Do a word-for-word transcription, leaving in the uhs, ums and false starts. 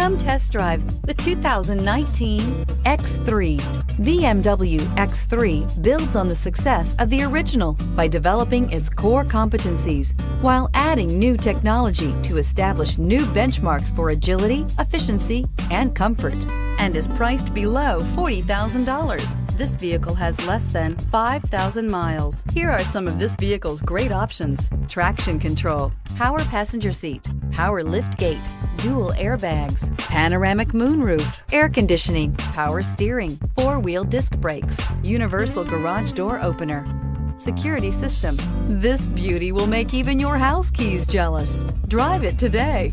Come test drive the two thousand nineteen X three. B M W X three builds on the success of the original by developing its core competencies while adding new technology to establish new benchmarks for agility, efficiency, and comfort, and is priced below forty thousand dollars. This vehicle has less than five thousand miles. Here are some of this vehicle's great options: traction control, power passenger seat, power lift gate, dual airbags, panoramic moonroof, air conditioning, power steering, four-wheel disc brakes, universal garage door opener, security system. This beauty will make even your house keys jealous. Drive it today.